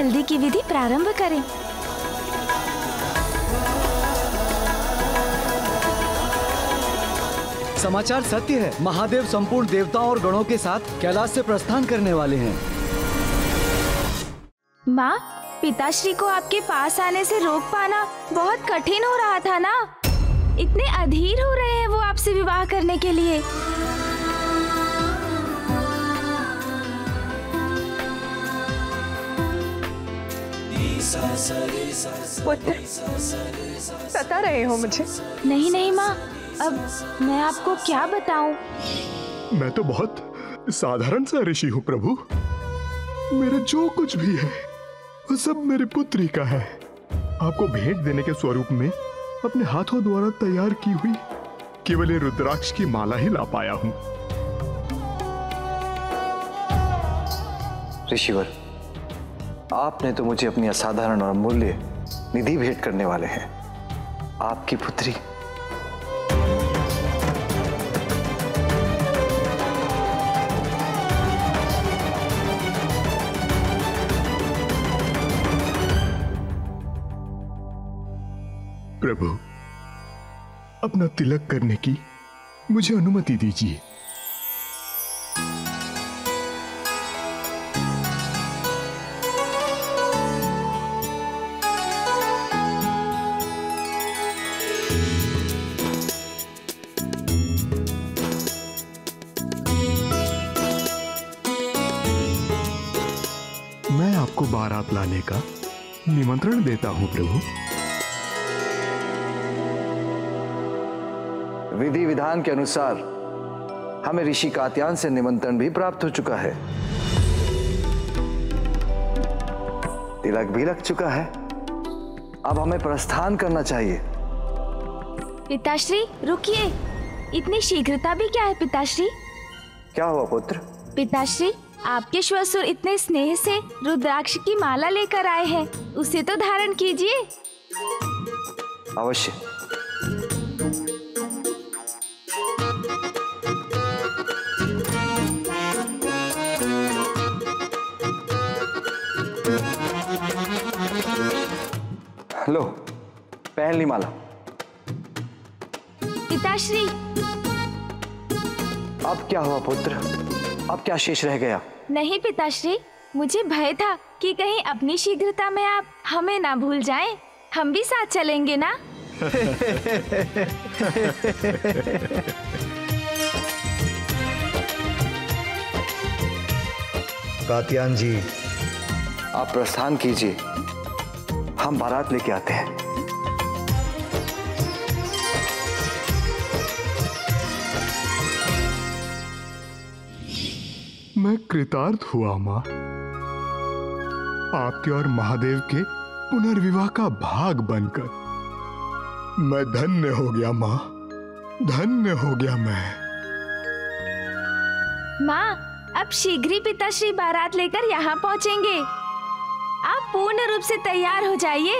हल्दी की विधि प्रारंभ करें। समाचार सत्य है, महादेव संपूर्ण देवताओं और गणों के साथ कैलाश से प्रस्थान करने वाले हैं। माँ, पिताश्री को आपके पास आने से रोक पाना बहुत कठिन हो रहा था ना? इतने अधीर हो रहे हैं वो आपसे विवाह करने के लिए। पुत्र, सता रहे हो मुझे। नहीं नहीं माँ, अब मैं आपको क्या बताऊं? मैं तो बहुत साधारण सा ऋषि हूँ प्रभु। मेरा जो कुछ भी है वो सब मेरे पुत्री का है। आपको भेंट देने के स्वरूप में अपने हाथों द्वारा तैयार की हुई केवल रुद्राक्ष की माला ही ला पाया हूँ। ऋषिवर, आपने तो मुझे अपनी असाधारण और मूल्य निधि भेंट करने वाले हैं। आपकी पुत्री प्रभु, अपना तिलक करने की मुझे अनुमति दीजिए। मैं आपको बारात लाने का निमंत्रण देता हूं प्रभु। विधि विधान के अनुसार हमें ऋषि कात्यायन से निमंत्रण भी प्राप्त हो चुका है, तिलक भी लग चुका है, अब हमें प्रस्थान करना चाहिए। पिताश्री रुकिए, इतनी शीघ्रता भी क्या है पिताश्री? क्या हुआ पुत्र? पिताश्री, आपके श्वसुर इतने स्नेह से रुद्राक्ष की माला लेकर आए हैं, उसे तो धारण कीजिए। अवश्य। लो, पहली माला। पिताश्री, अब क्या हुआ पुत्र? अब क्या शेष रह गया? नहीं पिताश्री, मुझे भय था कि कहीं अपनी शीघ्रता में आप हमें ना भूल जाएं। हम भी साथ चलेंगे ना? कात्यायन जी, आप प्रस्थान कीजिए, हम बारात लेके आते हैं। मैं कृतार्थ हुआ माँ, आपके और महादेव के पुनर्विवाह का भाग बनकर मैं धन्य हो गया माँ, धन्य हो गया मैं। माँ, अब शीघ्र ही पिताश्री बारात लेकर यहाँ पहुँचेंगे। आप पूर्ण रूप से तैयार हो जाइए।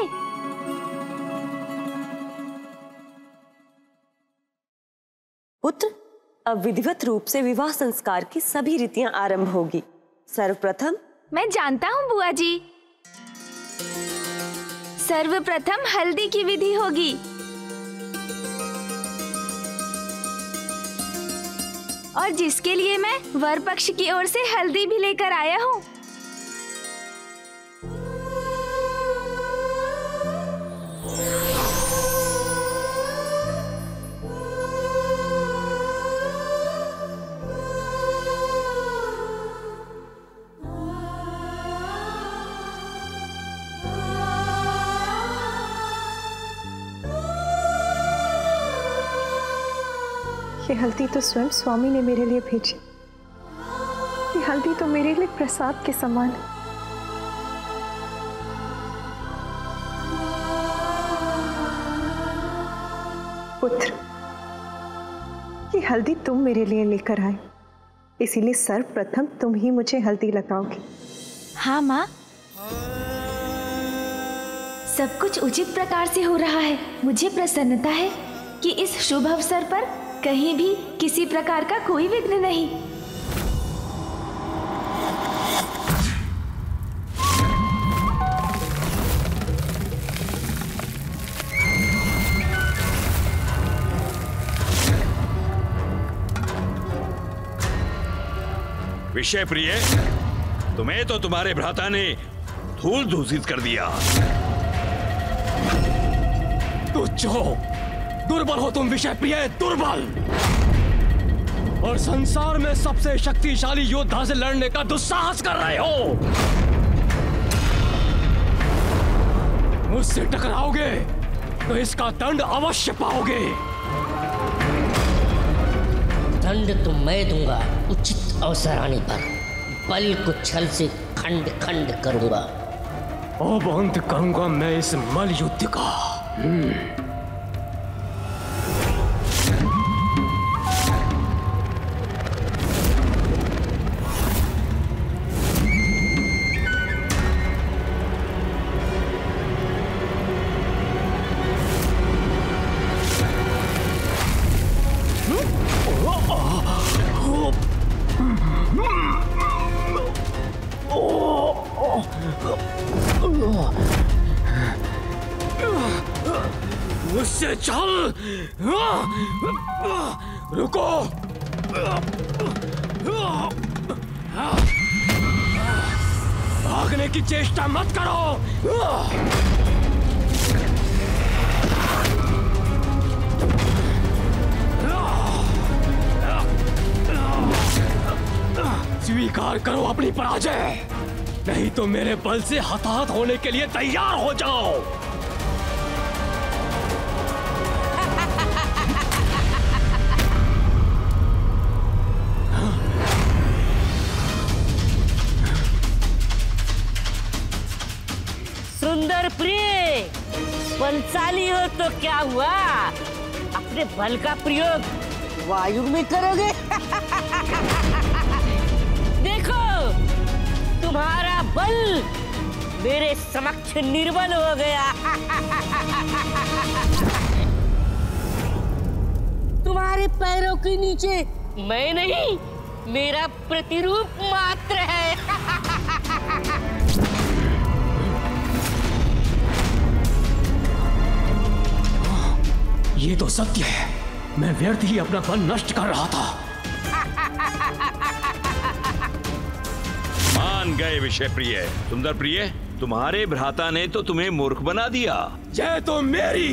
पुत्र, अब विधिवत रूप से विवाह संस्कार की सभी रीतियां आरंभ होगी। सर्वप्रथम, मैं जानता हूं बुआ जी, सर्वप्रथम हल्दी की विधि होगी और जिसके लिए मैं वर पक्ष की ओर से हल्दी भी लेकर आया हूं। ये हल्दी तो स्वयं स्वामी ने मेरे लिए भेजी। ये हल्दी तो मेरे लिए प्रसाद के समान है। पुत्र, ये हल्दी तुम मेरे लिए लेकर आए, इसीलिए सर्वप्रथम तुम ही मुझे हल्दी लगाओगी। हाँ माँ, सब कुछ उचित प्रकार से हो रहा है। मुझे प्रसन्नता है कि इस शुभ अवसर पर कहीं भी किसी प्रकार का कोई विघ्न नहीं। विषय प्रिय, तुम्हें तो तुम्हारे भ्राता ने धूल दूषित कर दिया। तुच्छ हो, दुर्बल हो तुम विषय प्रिय, दुर्बल, और संसार में सबसे शक्तिशाली योद्धा से लड़ने का दुस्साहस कर रहे हो। मुझसे टकराओगे तो इसका दंड अवश्य पाओगे। दंड तो मैं दूंगा, उचित अवसर आने पर बल को छल से खंड खंड करूंगा। अब अंत करूंगा मैं इस मल युद्ध का। मुझसे चल, रुको। भागने की चेष्टा मत करो। स्वीकार करो अपनी पराजय, नहीं तो मेरे बल से हताहत होने के लिए तैयार हो जाओ। सुंदर प्रिय, बलशाली हो तो क्या हुआ, अपने बल का प्रयोग वायु में करोगे। देखो, तुम्हारा बल मेरे समक्ष निर्बल हो गया। तुम्हारे पैरों के नीचे मैं नहीं, मेरा प्रतिरूप मात्र है। ये तो सत्य है, मैं व्यर्थ ही अपना बल नष्ट कर रहा था। गए विषय प्रिय, सुंदर प्रिय, तुम्हारे भ्राता ने तो तुम्हें मूर्ख बना दिया। जय तो मेरी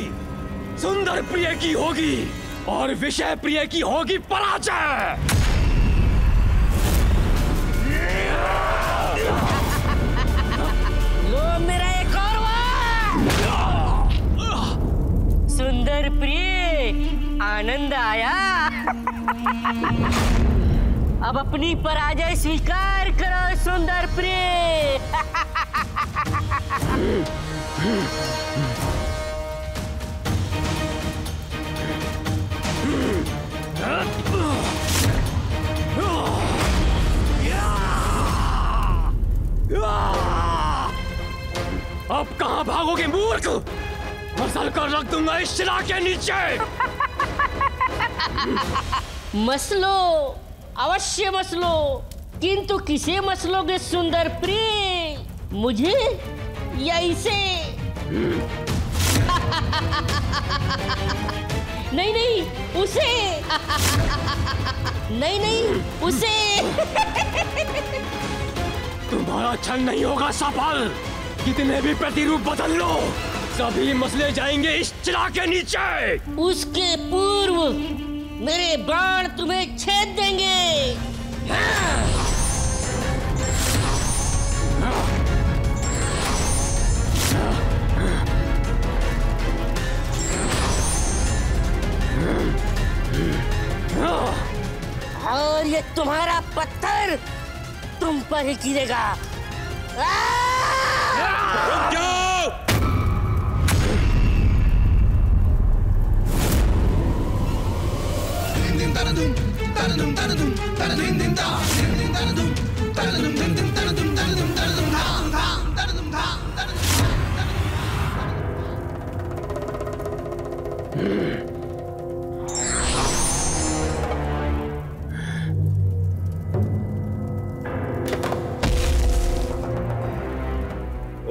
सुंदर प्रिय की होगी और विषय प्रिय की होगी पराजय। लो मेरा एक और वार। सुंदर प्रिय, आनंद आया। अब अपनी पराजय स्वीकार करो सुंदर प्रिय। अब कहाँ भागोगे मूर्ख, मसल कर रख दूंगा इस शिला के नीचे। मसलो, अवश्य मसलो, किंतु किसे मसलोगे सुंदर प्रिय, मुझे या इसे? नहीं नहीं उसे। नहीं नहीं उसे। तुम्हारा छल नहीं होगा सफल, कितने भी प्रतिरूप बदल लो, सभी मसले जाएंगे इस चिला के नीचे। उसके पूर्व मेरे बाण तुम्हें छेद देंगे। और ये तुम्हारा पत्थर तुम पर ही गिरेगा। रुक जाओ।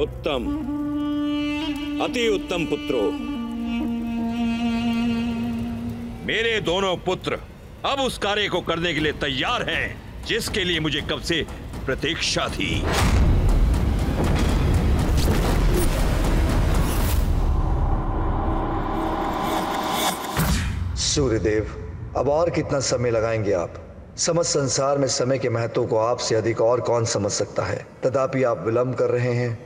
उत्तम, अति उत्तम पुत्रो, मेरे दोनों पुत्र अब उस कार्य को करने के लिए तैयार हैं जिसके लिए मुझे कब से प्रतीक्षा थी। सूर्यदेव, अब और कितना समय लगाएंगे आप? समस्त संसार में समय के महत्व को आपसे अधिक और कौन समझ सकता है, तथापि आप विलंब कर रहे हैं।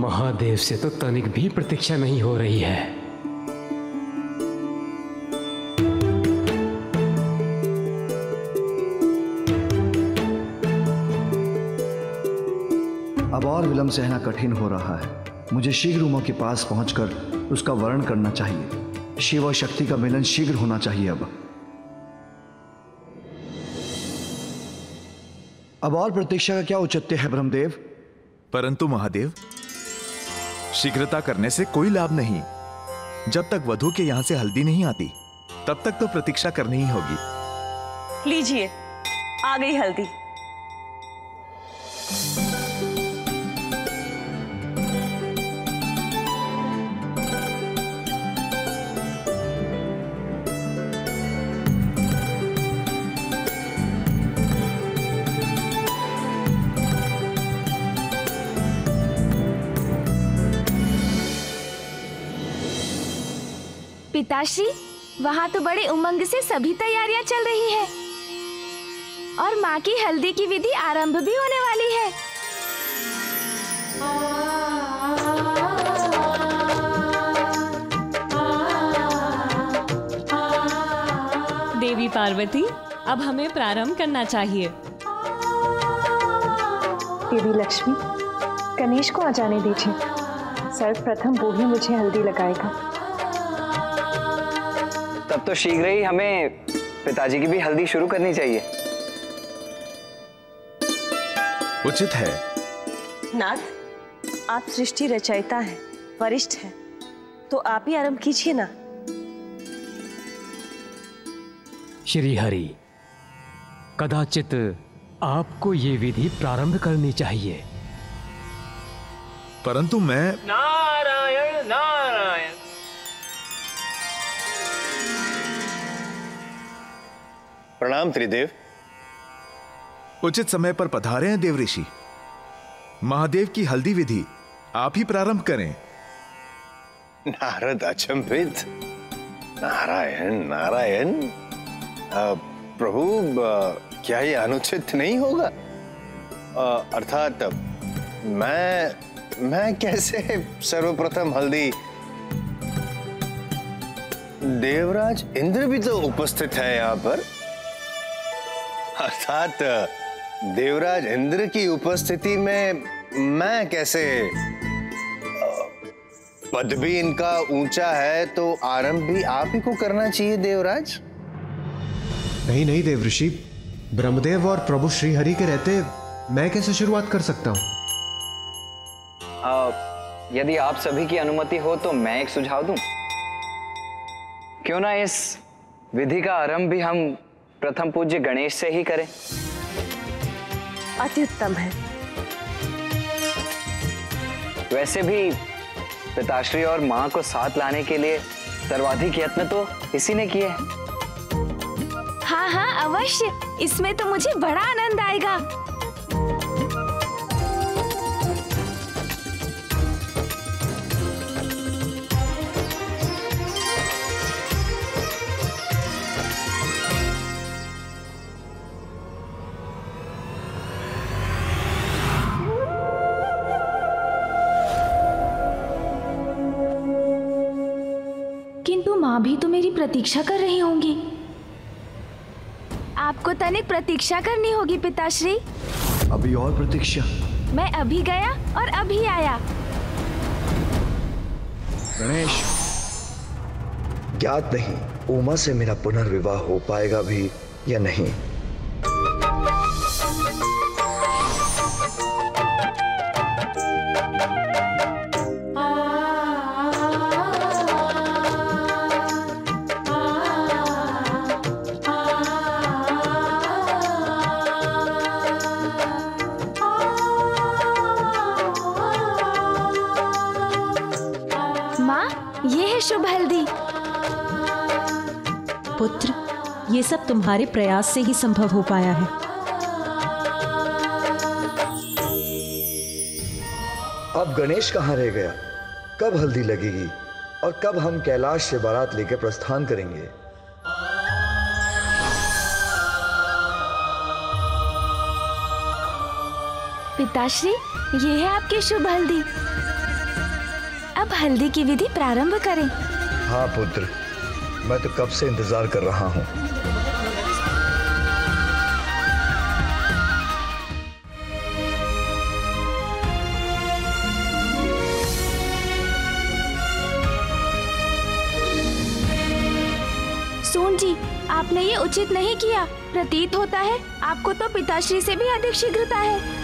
महादेव से तो तनिक भी प्रतीक्षा नहीं हो रही है। अब और विलंब सहना कठिन हो रहा है। मुझे शीघ्र उमा के पास पहुंचकर उसका वरण करना चाहिए। शिव और शक्ति का मिलन शीघ्र होना चाहिए। अब और प्रतीक्षा का क्या औचित्य है ब्रह्मदेव? परंतु महादेव, शीघ्रता करने से कोई लाभ नहीं। जब तक वधू के यहां से हल्दी नहीं आती तब तक तो प्रतीक्षा करनी ही होगी। लीजिए, आ गई हल्दी। पिताश्री, वहाँ तो बड़े उमंग से सभी तैयारियां चल रही है और माँ की हल्दी की विधि आरंभ भी होने वाली है। देवी पार्वती, अब हमें प्रारंभ करना चाहिए। देवी लक्ष्मी, गणेश को आ जाने दीजिए। सर्वप्रथम वो ही मुझे हल्दी लगाएगा। तब तो शीघ्र ही हमें पिताजी की भी हल्दी शुरू करनी चाहिए। उचित है। नाथ, आप सृष्टि रचयिता हैं, वरिष्ठ हैं, तो आप ही आरंभ कीजिए ना। श्री हरि, कदाचित आपको ये विधि प्रारंभ करनी चाहिए। परंतु मैं नारायण नारायण। प्रणाम त्रिदेव। उचित समय पर पधारे हैं देव ऋषि। महादेव की हल्दी विधि आप ही प्रारंभ करें। नारद अचंभित। नारायण नारायण। प्रभु, क्या ये अनुचित नहीं होगा? अर्थात मैं कैसे सर्वप्रथम हल्दी? देवराज इंद्र भी तो उपस्थित है यहाँ पर। अर्थात देवराज इंद्र की उपस्थिति में मैं कैसे? पद भी इनका ऊंचा है तो आरंभ भी आप ही को करना चाहिए देवराज। नहीं नहीं देव ऋषि, ब्रह्मदेव और प्रभु श्री हरि के रहते मैं कैसे शुरुआत कर सकता हूं? यदि आप सभी की अनुमति हो तो मैं एक सुझाव दूं। क्यों ना इस विधि का आरंभ भी हम प्रथम पूज्य गणेश से ही करें। अत्युत्तम है। वैसे भी पिताश्री और मां को साथ लाने के लिए सर्वाधिक यत्न तो इसी ने किए। हाँ हाँ अवश्य, इसमें तो मुझे बड़ा आनंद आएगा। अभी तो मेरी प्रतीक्षा कर रही होंगी। आपको तनिक प्रतीक्षा करनी होगी पिताश्री। अभी और प्रतीक्षा? मैं अभी गया और अभी आया। गणेश, ज्ञात नहीं उमा से मेरा पुनर्विवाह हो पाएगा भी या नहीं। ये है शुभ हल्दी। पुत्र, ये सब तुम्हारे प्रयास से ही संभव हो पाया है। अब गणेश कहाँ रह गया? कब हल्दी लगेगी और कब हम कैलाश से बारात लेकर प्रस्थान करेंगे? पिताश्री, ये है आपकी शुभ हल्दी। अब हल्दी की विधि प्रारंभ करें। हाँ पुत्र, मैं तो कब से इंतजार कर रहा हूँ। सोन जी, आपने ये उचित नहीं किया। प्रतीत होता है आपको तो पिताश्री से भी अधिक शीघ्रता है।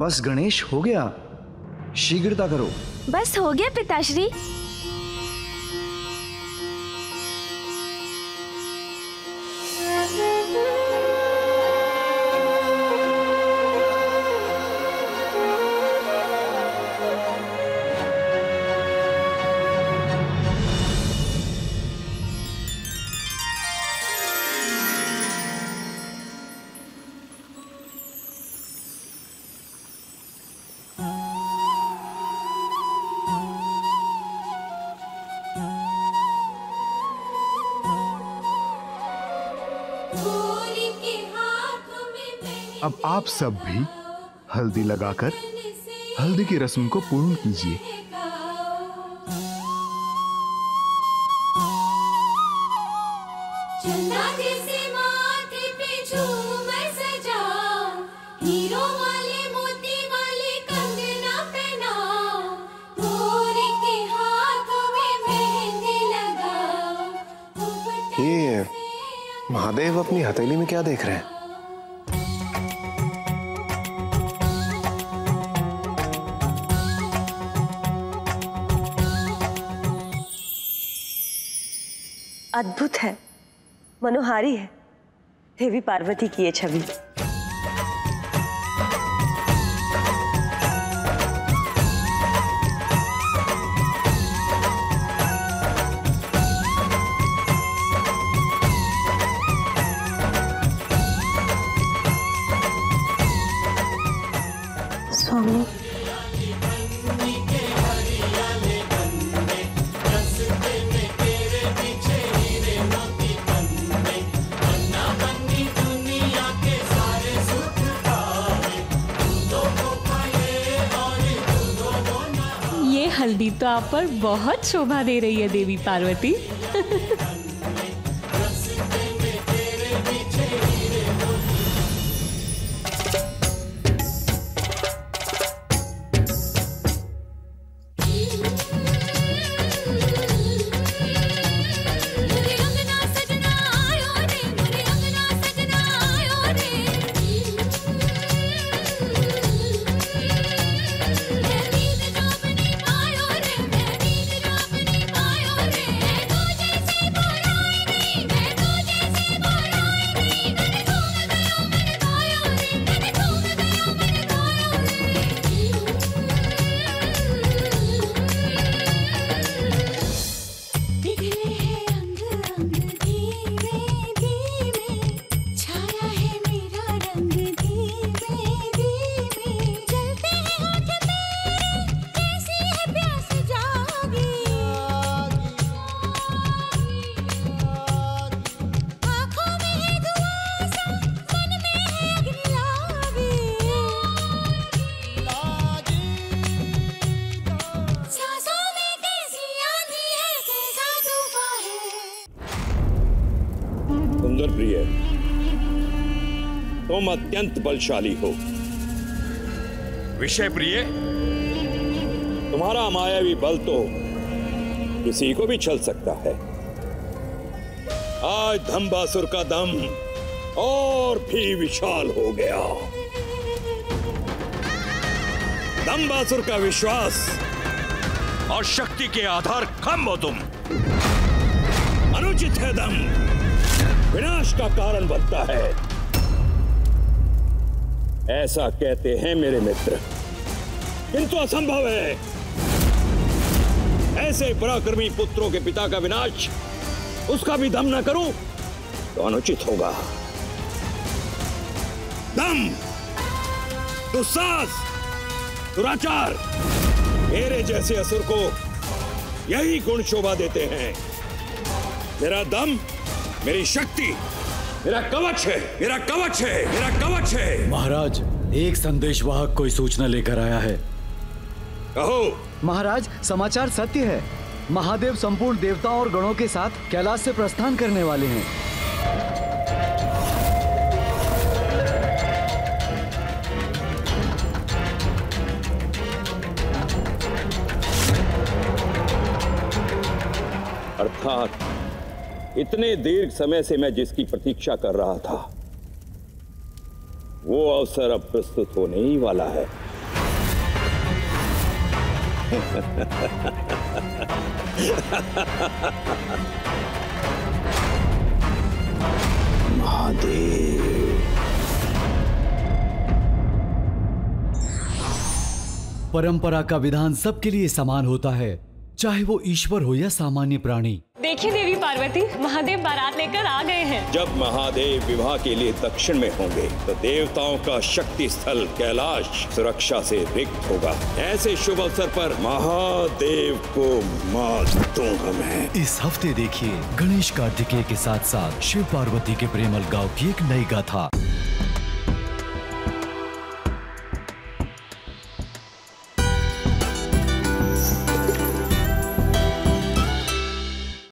बस गणेश, हो गया, शीघ्रता करो। बस हो गया पिताश्री। अब आप सब भी हल्दी लगाकर हल्दी की रस्म को पूर्ण कीजिए। ये महादेव अपनी हथेली में क्या देख रहे हैं? अद्भुत है, मनोहारी है देवी पार्वती की ये छवि। स्वामी, हल्दी तो आप पर बहुत शोभा दे रही है देवी पार्वती। प्रिय, तुम अत्यंत बलशाली हो। विषय प्रिय, तुम्हारा मायावी बल तो किसी को भी छल सकता है। आज धम्बासुर का दम और भी विशाल हो गया। धम्बासुर का विश्वास और शक्ति के आधार खम हो तुम। अनुचित है दम, विनाश का कारण बनता है, ऐसा कहते हैं मेरे मित्र, किंतु असंभव है। ऐसे पराक्रमी पुत्रों के पिता का विनाश, उसका भी दम ना करूं तो अनुचित होगा। दम, दुस्साहस, दुराचार, मेरे जैसे असुर को यही गुण शोभा देते हैं। मेरा दम, मेरी शक्ति, मेरा कवच है, मेरा कवच है, मेरा कवच है। महाराज, एक संदेशवाहक कोई सूचना लेकर आया है। कहो। महाराज, समाचार सत्य है। महादेव संपूर्ण देवताओं और गणों के साथ कैलाश से प्रस्थान करने वाले हैं। अर्थात इतने दीर्घ समय से मैं जिसकी प्रतीक्षा कर रहा था, वो अवसर अब प्रस्तुत होने ही वाला है। महादेव, परंपरा का विधान सबके लिए समान होता है, चाहे वो ईश्वर हो या सामान्य प्राणी। देखिए देवी पार्वती, महादेव बारात लेकर आ गए हैं। जब महादेव विवाह के लिए दक्षिण में होंगे तो देवताओं का शक्ति स्थल कैलाश सुरक्षा से रिक्त होगा। ऐसे शुभ अवसर पर महादेव को मार दूंगा मैं। इस हफ्ते देखिए गणेश कार्तिकेय के साथ साथ शिव पार्वती के प्रेमल गांव की एक नई गाथा।